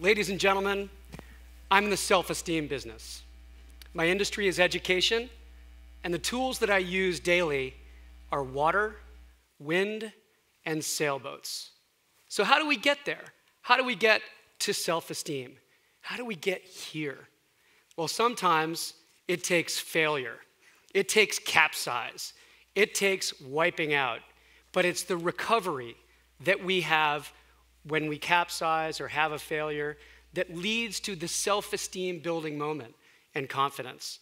Ladies and gentlemen, I'm in the self-esteem business. My industry is education, and the tools that I use daily are water, wind, and sailboats. So how do we get there? How do we get to self-esteem? How do we get here? Well, sometimes it takes failure. It takes capsize. It takes wiping out. But it's the recovery that we have when we capsize or have a failure that leads to the self-esteem building moment and confidence.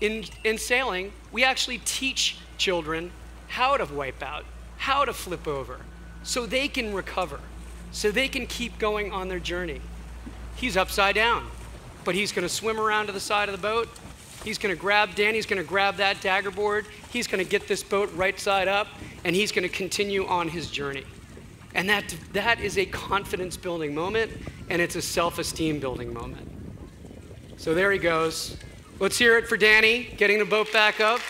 In sailing, we actually teach children how to wipe out, how to flip over, so they can recover, so they can keep going on their journey. He's upside down, but he's gonna swim around to the side of the boat. He's gonna grab Danny's gonna grab that dagger board. He's gonna get this boat right side up, and he's gonna continue on his journey. And that is a confidence building moment, and it's a self-esteem building moment. So there he goes. Let's hear it for Danny, getting the boat back up.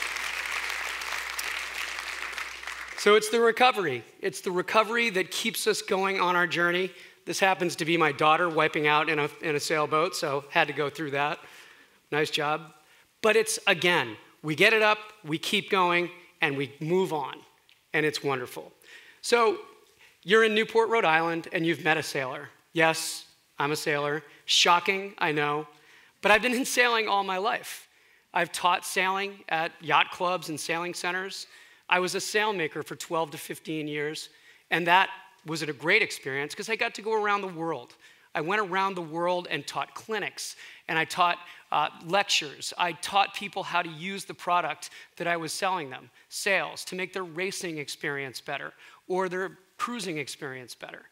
So it's the recovery. It's the recovery that keeps us going on our journey. This happens to be my daughter wiping out in a sailboat, so had to go through that. Nice job. But it's, again, we get it up, we keep going, and we move on, and it's wonderful. So you're in Newport, Rhode Island, and you've met a sailor. Yes, I'm a sailor. Shocking, I know. But I've been in sailing all my life. I've taught sailing at yacht clubs and sailing centers. I was a sailmaker for 12 to 15 years, and that was a great experience because I got to go around the world. I went around the world and taught clinics, and I taught lectures. I taught people how to use the product that I was selling them, sails, to make their racing experience better or their cruising experience better.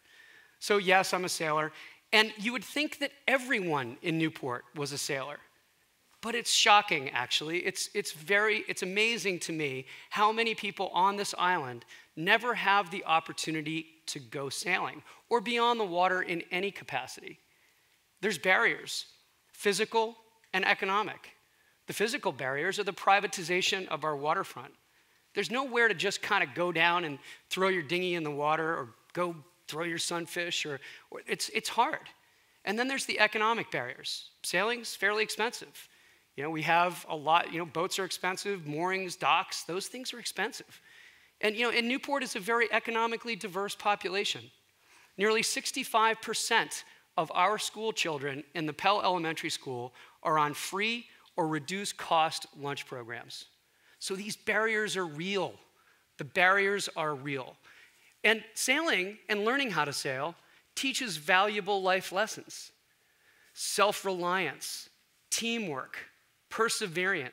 So yes, I'm a sailor, and you would think that everyone in Newport was a sailor. But it's shocking, actually. It's amazing to me how many people on this island never have the opportunity to go sailing or be on the water in any capacity. There's barriers, physical and economic. The physical barriers are the privatization of our waterfront. There's nowhere to just kind of go down and throw your dinghy in the water or go throw your sunfish, or it's hard. And then there's the economic barriers. Sailing's fairly expensive. You know, we have a lot, you know, boats are expensive, moorings, docks, those things are expensive. And, you know, and Newport is a very economically diverse population. Nearly 65% of our school children in the Pell Elementary School are on free or reduced cost lunch programs. So these barriers are real. The barriers are real. And sailing and learning how to sail teaches valuable life lessons, self-reliance, teamwork, perseverance,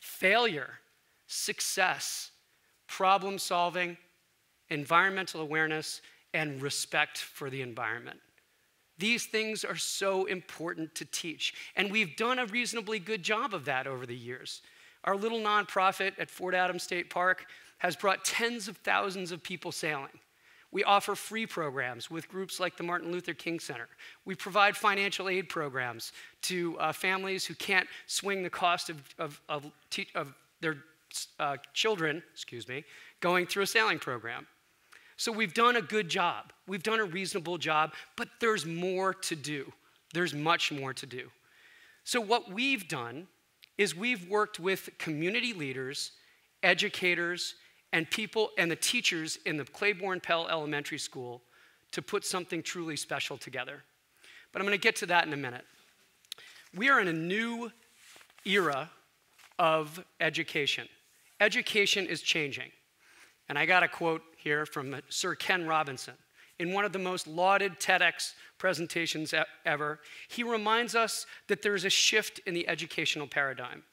failure, success, problem solving, environmental awareness, and respect for the environment. These things are so important to teach, and we've done a reasonably good job of that over the years. Our little nonprofit at Fort Adams State Park has brought tens of thousands of people sailing. We offer free programs with groups like the Martin Luther King Center. We provide financial aid programs to families who can't swing the cost of their children, excuse me, going through a sailing program. So we've done a good job. We've done a reasonable job, but there's more to do. There's much more to do. So what we've done is we've worked with community leaders, educators, and people and the teachers in the Claiborne Pell Elementary School to put something truly special together. But I'm going to get to that in a minute. We are in a new era of education. Education is changing. And I got a quote here from Sir Ken Robinson. In one of the most lauded TEDx presentations ever, he reminds us that there is a shift in the educational paradigm,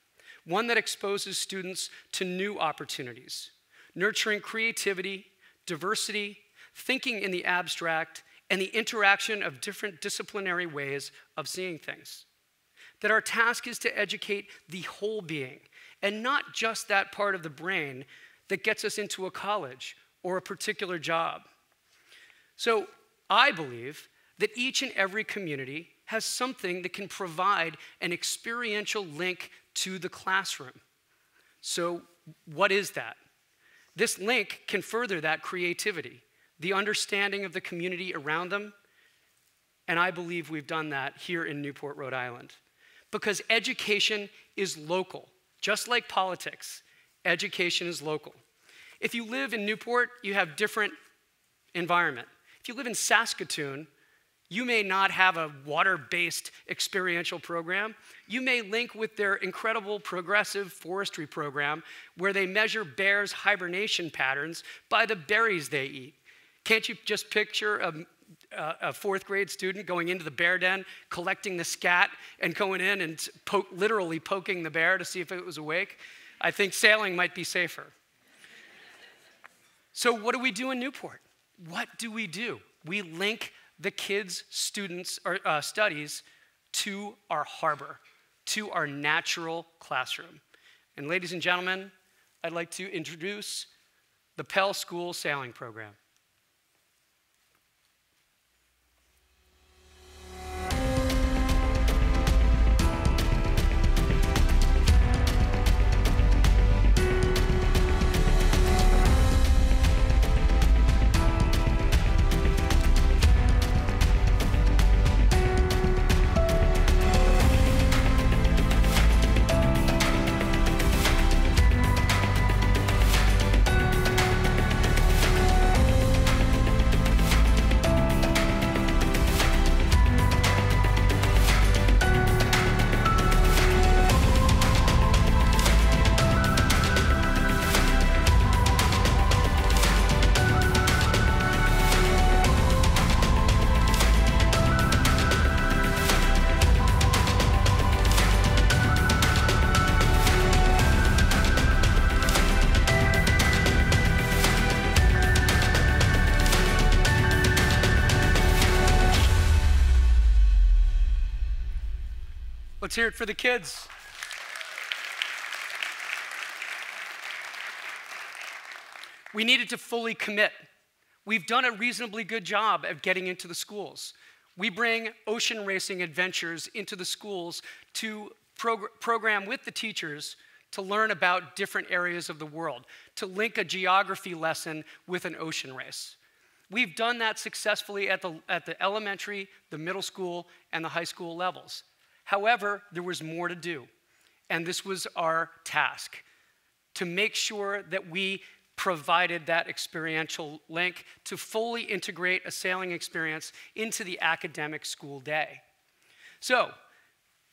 one that exposes students to new opportunities, nurturing creativity, diversity, thinking in the abstract, and the interaction of different disciplinary ways of seeing things. That our task is to educate the whole being, and not just that part of the brain that gets us into a college or a particular job. So I believe that each and every community has something that can provide an experiential link to the classroom. So what is that? This link can further that creativity, the understanding of the community around them, And I believe we've done that here in Newport, Rhode Island. Because education is local. Just like politics, education is local. If you live in Newport, you have different environment. If you live in Saskatoon, you may not have a water-based experiential program. You may link with their incredible progressive forestry program where they measure bears' hibernation patterns by the berries they eat. Can't you just picture a fourth grade student going into the bear den, collecting the scat, and going in and literally poking the bear to see if it was awake? I think sailing might be safer. So what do we do in Newport? What do? We link the kids' studies to our harbor, to our natural classroom. And ladies and gentlemen, I'd like to introduce the Pell School Sailing Program. Let's hear it for the kids. We needed to fully commit. We've done a reasonably good job of getting into the schools. We bring ocean racing adventures into the schools to program with the teachers to learn about different areas of the world, to link a geography lesson with an ocean race. We've done that successfully at the elementary, the middle school, and the high school levels. However, there was more to do, and this was our task, to make sure that we provided that experiential link to fully integrate a sailing experience into the academic school day. So,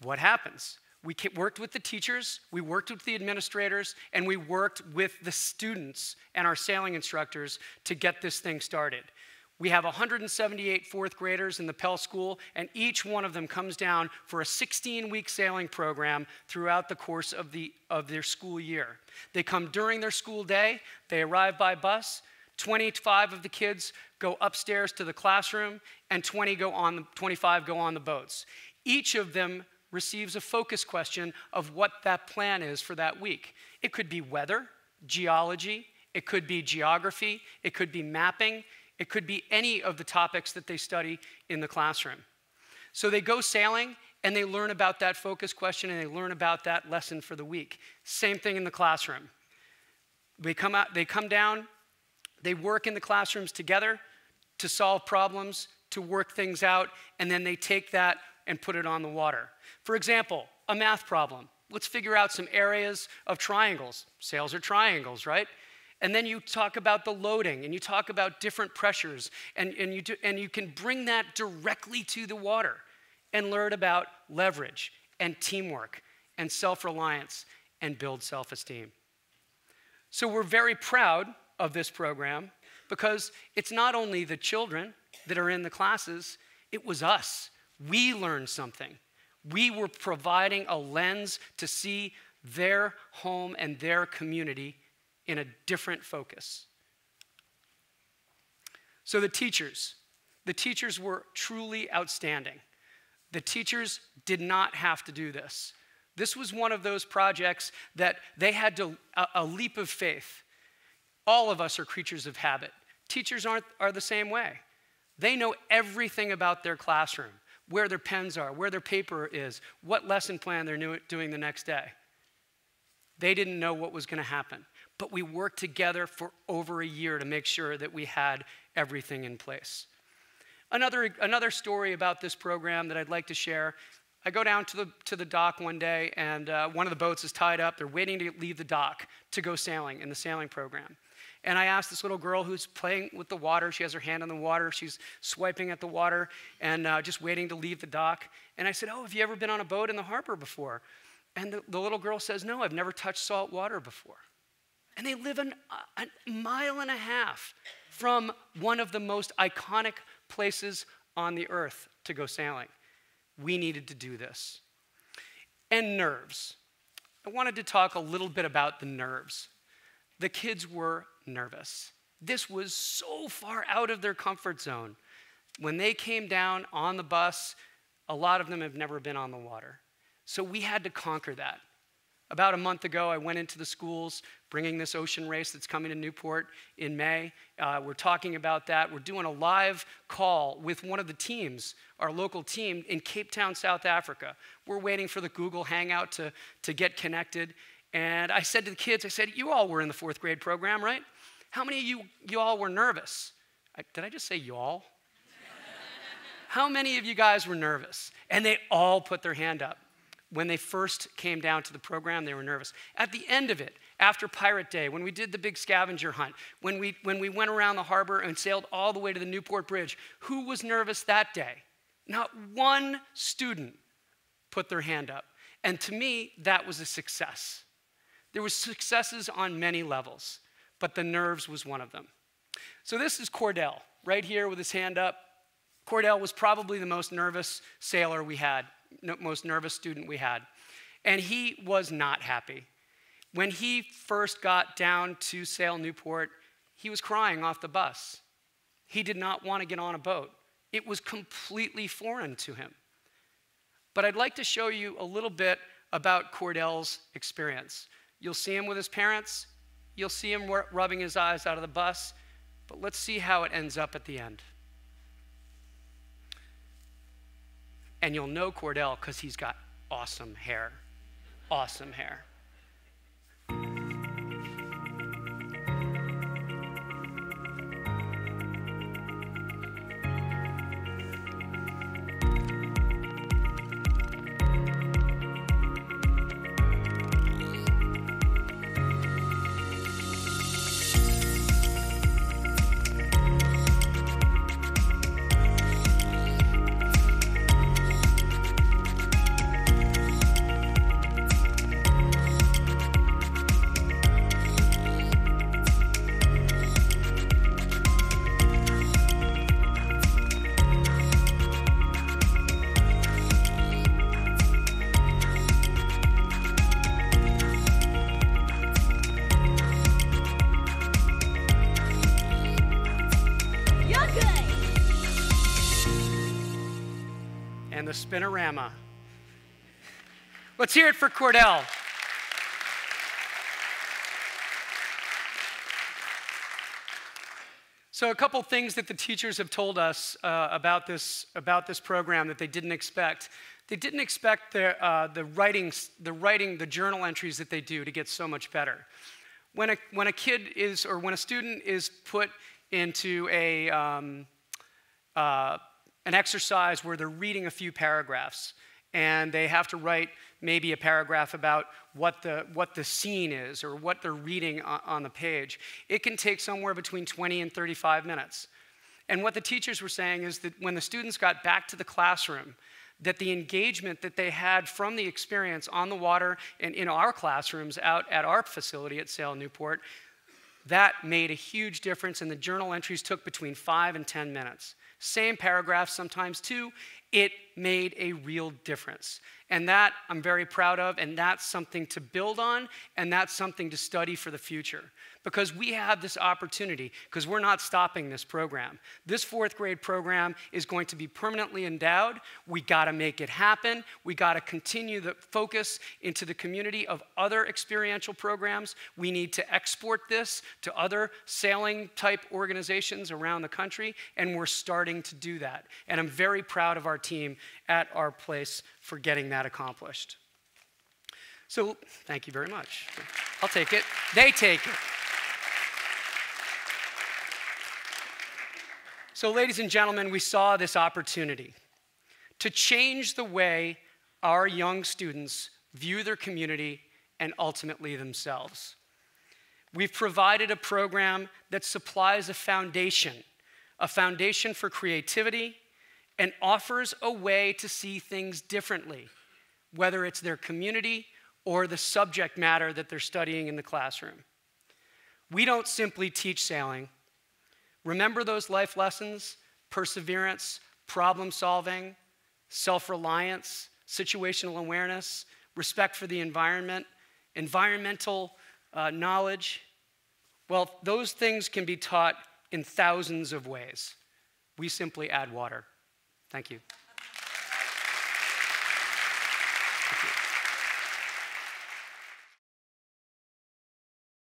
what happens? We worked with the teachers, we worked with the administrators, and we worked with the students and our sailing instructors to get this thing started. We have 178 fourth graders in the Pell School, and each one of them comes down for a 16-week sailing program throughout the course of their school year. They come during their school day. They arrive by bus. 25 of the kids go upstairs to the classroom, and 25 go on the boats. Each of them receives a focus question of what that plan is for that week. It could be weather, geology. It could be geography. It could be mapping. It could be any of the topics that they study in the classroom. So they go sailing, and they learn about that focus question, and they learn about that lesson for the week. Same thing in the classroom. They come down, they work in the classrooms together to solve problems, to work things out, and then they take that and put it on the water. For example, a math problem. Let's figure out some areas of triangles. Sails are triangles, right? And then you talk about the loading, and you talk about different pressures, and you can bring that directly to the water and learn about leverage and teamwork and self-reliance and build self-esteem. So we're very proud of this program because it's not only the children that are in the classes, it was us. We learned something. We were providing a lens to see their home and their community in a different focus. So the teachers were truly outstanding. The teachers did not have to do this. This was one of those projects that they had to, a leap of faith. All of us are creatures of habit. Teachers are the same way. They know everything about their classroom, where their pens are, where their paper is, what lesson plan they're doing the next day. They didn't know what was going to happen. But we worked together for over a year to make sure that we had everything in place. Another story about this program that I'd like to share. I go down to the dock one day, and one of the boats is tied up. They're waiting to leave the dock to go sailing in the sailing program. And I asked this little girl who's playing with the water. She has her hand on the water. She's swiping at the water and just waiting to leave the dock. And I said, "Oh, have you ever been on a boat in the harbor before?" And the little girl says, "No, I've never touched salt water before." And they live a mile and a half from one of the most iconic places on the earth to go sailing. We needed to do this. And nerves. I wanted to talk a little bit about the nerves. The kids were nervous. This was so far out of their comfort zone. When they came down on the bus, a lot of them have never been on the water. So we had to conquer that. About a month ago, I went into the schools, bringing this ocean race that's coming to Newport in May. We're talking about that. We're doing a live call with one of the teams, our local team in Cape Town, South Africa. We're waiting for the Google Hangout to get connected. And I said to the kids, I said, "You all were in the fourth grade program, right? How many of you all were nervous?" Did I just say y'all? How many of you guys were nervous? And they all put their hand up. When they first came down to the program, they were nervous. At the end of it, after Pirate Day, when we did the big scavenger hunt, when we went around the harbor and sailed all the way to the Newport Bridge, who was nervous that day? Not one student put their hand up. And to me, that was a success. There were successes on many levels, but the nerves was one of them. So this is Cordell, right here with his hand up. Cordell was probably the most nervous sailor we had. Most nervous student we had. And he was not happy. When he first got down to Sail Newport, he was crying off the bus. He did not want to get on a boat. It was completely foreign to him. But I'd like to show you a little bit about Cordell's experience. You'll see him with his parents. You'll see him rubbing his eyes out of the bus. But let's see how it ends up at the end. And you'll know Cordell because he's got awesome hair. Awesome hair. Spinorama. Let's hear it for Cordell. So a couple things that the teachers have told us about this program that they didn't expect. They didn't expect the journal entries that they do to get so much better. When a student is put into an exercise where they're reading a few paragraphs, and they have to write maybe a paragraph about what the scene is or what they're reading on the page. It can take somewhere between 20 and 35 minutes. And what the teachers were saying is that when the students got back to the classroom, that the engagement that they had from the experience on the water and in our classrooms out at our facility at Sail Newport, that made a huge difference, and the journal entries took between 5 and 10 minutes. Same paragraph, sometimes two. It made a real difference. And that I'm very proud of, and that's something to build on, and that's something to study for the future. Because we have this opportunity, because we're not stopping this program. This fourth grade program is going to be permanently endowed. We gotta make it happen. We gotta continue the focus into the community of other experiential programs. We need to export this to other sailing type organizations around the country, and we're starting to do that. And I'm very proud of our team at our place for getting that accomplished. So thank you very much. I'll take it. They take it. So ladies and gentlemen, we saw this opportunity to change the way our young students view their community and ultimately themselves. We've provided a program that supplies a foundation for creativity, and offers a way to see things differently, whether it's their community or the subject matter that they're studying in the classroom. We don't simply teach sailing. Remember those life lessons: perseverance, problem solving, self-reliance, situational awareness, respect for the environment, environmental knowledge. Well, those things can be taught in thousands of ways. We simply add water. Thank you.